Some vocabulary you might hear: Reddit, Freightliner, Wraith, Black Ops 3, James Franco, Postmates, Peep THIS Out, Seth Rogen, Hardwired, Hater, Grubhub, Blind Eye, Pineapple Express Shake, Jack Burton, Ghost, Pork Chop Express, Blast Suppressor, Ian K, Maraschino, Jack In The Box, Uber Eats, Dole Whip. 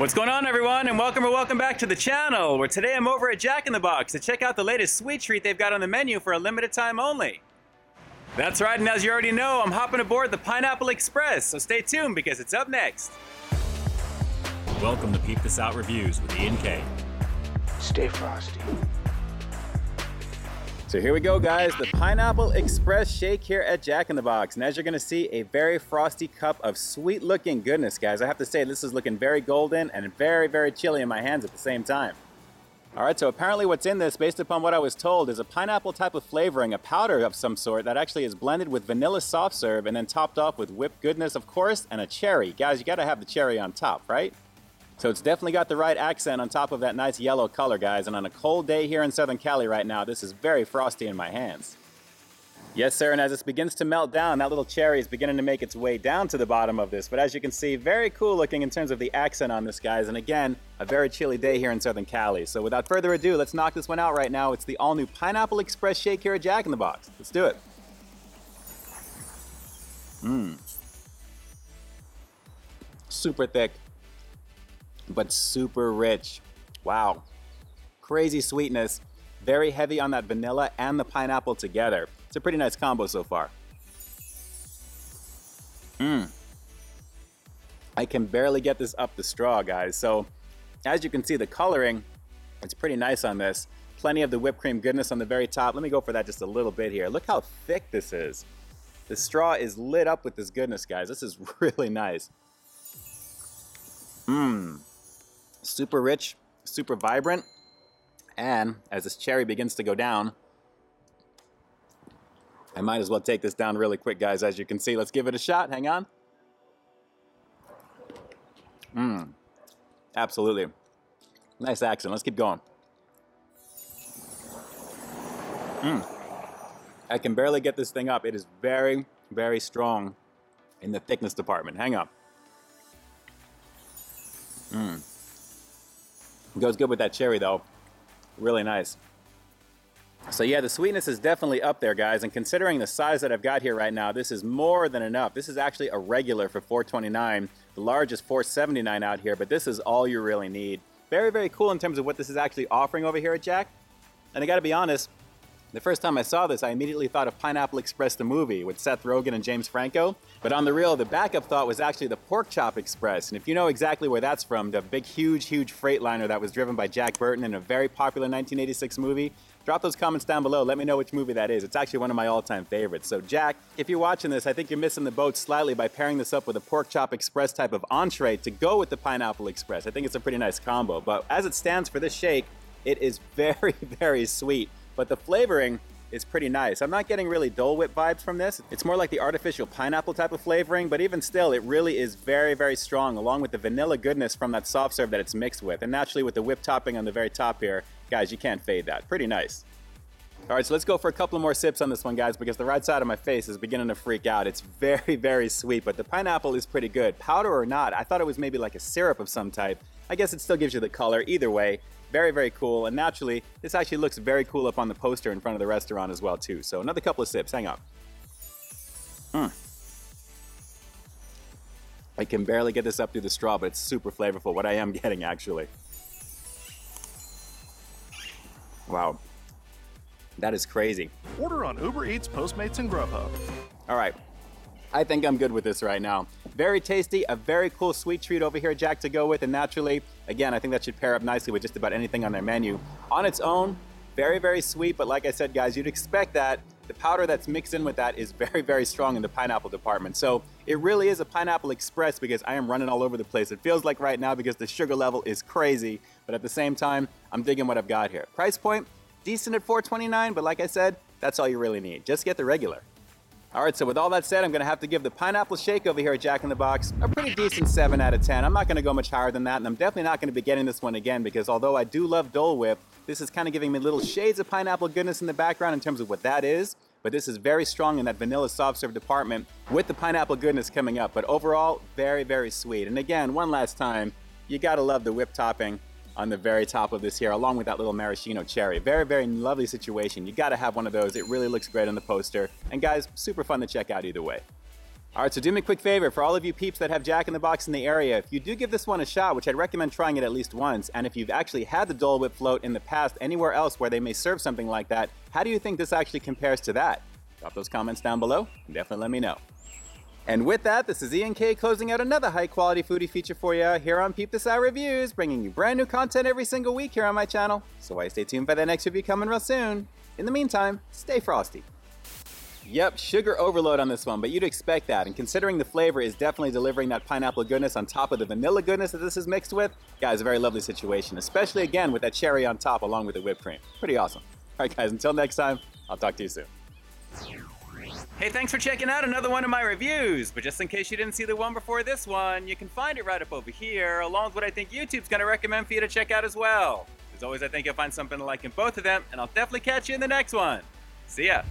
What's going on, everyone, and welcome back to the channel, where today I'm over at Jack in the Box to check out the latest sweet treat they've got on the menu for a limited time only. That's right, and as you already know, I'm hopping aboard the Pineapple Express, so stay tuned because it's up next. Welcome to Peep This Out Reviews with Ian K. Stay frosty. So here we go, guys, the Pineapple Express Shake here at Jack in the Box. And as you're gonna see, a very frosty cup of sweet looking goodness, guys. I have to say, this is looking very golden and very, very chilly in my hands at the same time. All right, so apparently what's in this, based upon what I was told, is a pineapple type of flavoring, a powder of some sort that actually is blended with vanilla soft serve and then topped off with whipped goodness, of course, and a cherry. Guys, you gotta have the cherry on top, right? So it's definitely got the right accent on top of that nice yellow color, guys. And on a cold day here in Southern Cali right now, this is very frosty in my hands. Yes, sir, and as this begins to melt down, that little cherry is beginning to make its way down to the bottom of this. But as you can see, very cool looking in terms of the accent on this, guys. And again, a very chilly day here in Southern Cali. So without further ado, let's knock this one out right now. It's the all-new Pineapple Express Shake here at Jack in the Box. Let's do it. Mmm. Super thick, but super rich. Wow. Crazy sweetness, very heavy on that vanilla and the pineapple together. It's a pretty nice combo so far. Mmm. I can barely get this up the straw, guys. So as you can see, the coloring, it's pretty nice on this. Plenty of the whipped cream goodness on the very top. Let me go for that just a little bit here. Look how thick this is. The straw is lit up with this goodness, guys. This is really nice. Mmm. Super rich, super vibrant, and as this cherry begins to go down, I might as well take this down really quick, guys. As you can see, let's give it a shot. Hang on. Mmm. Absolutely. Nice accent. Let's keep going. Mmm. I can barely get this thing up. It is very, very strong in the thickness department. Hang on. Mmm. Goes good with that cherry though. Really nice. So yeah, the sweetness is definitely up there, guys, and considering the size that I've got here right now, this is more than enough. This is actually a regular for $4.29. The large is $4.79 out here, but this is all you really need. Very, very cool in terms of what this is actually offering over here at Jack. And I gotta be honest, the first time I saw this, I immediately thought of Pineapple Express the movie with Seth Rogen and James Franco. But on the reel, the backup thought was actually the Pork Chop Express. And if you know exactly where that's from, the big, huge, huge Freightliner that was driven by Jack Burton in a very popular 1986 movie, drop those comments down below. Let me know which movie that is. It's actually one of my all-time favorites. So Jack, if you're watching this, I think you're missing the boat slightly by pairing this up with a Pork Chop Express type of entree to go with the Pineapple Express. I think it's a pretty nice combo. But as it stands for this shake, it is very, very sweet. But the flavoring is pretty nice. I'm not getting really Dole Whip vibes from this. It's more like the artificial pineapple type of flavoring, but even still, it really is very, very strong, along with the vanilla goodness from that soft serve that it's mixed with. And naturally, with the whipped topping on the very top here, guys, you can't fade that. Pretty nice. All right, so let's go for a couple more sips on this one, guys, because the right side of my face is beginning to freak out. It's very, very sweet, but the pineapple is pretty good. Powder or not, I thought it was maybe like a syrup of some type. I guess it still gives you the color. Either way, very, very cool. And naturally, this actually looks very cool up on the poster in front of the restaurant as well, too. So another couple of sips. Hang on. Mm. I can barely get this up through the straw, but it's super flavorful, what I am getting, actually. Wow. That is crazy. Order on Uber Eats, Postmates, and Grubhub. All right. I think I'm good with this right now. Very tasty, a very cool sweet treat over here, Jack, to go with, and naturally, again, I think that should pair up nicely with just about anything on their menu. On its own, very, very sweet, but like I said, guys, you'd expect that. The powder that's mixed in with that is very, very strong in the pineapple department. So it really is a Pineapple Express because I am running all over the place. It feels like right now because the sugar level is crazy, but at the same time, I'm digging what I've got here. Price point, decent at $4.29, but like I said, that's all you really need. Just get the regular. All right, so with all that said, I'm gonna have to give the Pineapple Shake over here at Jack in the Box a pretty decent 7 out of 10. I'm not gonna go much higher than that, and I'm definitely not gonna be getting this one again because although I do love Dole Whip, this is kind of giving me little shades of pineapple goodness in the background in terms of what that is, but this is very strong in that vanilla soft serve department with the pineapple goodness coming up, but overall, very, very sweet. And again, one last time, you gotta love the whip topping on the very top of this here, along with that little maraschino cherry. Very, very lovely situation. You gotta have one of those. It really looks great on the poster. And guys, super fun to check out either way. All right, so do me a quick favor. For all of you peeps that have Jack in the Box in the area, if you do give this one a shot, which I'd recommend trying it at least once, and if you've actually had the Dole Whip float in the past anywhere else where they may serve something like that, how do you think this actually compares to that? Drop those comments down below and definitely let me know. And with that, this is Ian K closing out another high-quality foodie feature for you here on Peep This Out Reviews, bringing you brand new content every single week here on my channel. So why stay tuned for that next review coming real soon. In the meantime, stay frosty. Yep, sugar overload on this one, but you'd expect that, and considering the flavor is definitely delivering that pineapple goodness on top of the vanilla goodness that this is mixed with, guys, a very lovely situation, especially again with that cherry on top along with the whipped cream. Pretty awesome. All right, guys, until next time, I'll talk to you soon. Hey, thanks for checking out another one of my reviews, but just in case you didn't see the one before this one, you can find it right up over here, along with what I think YouTube's gonna recommend for you to check out as well. As always, I think you'll find something to like in both of them, and I'll definitely catch you in the next one. See ya.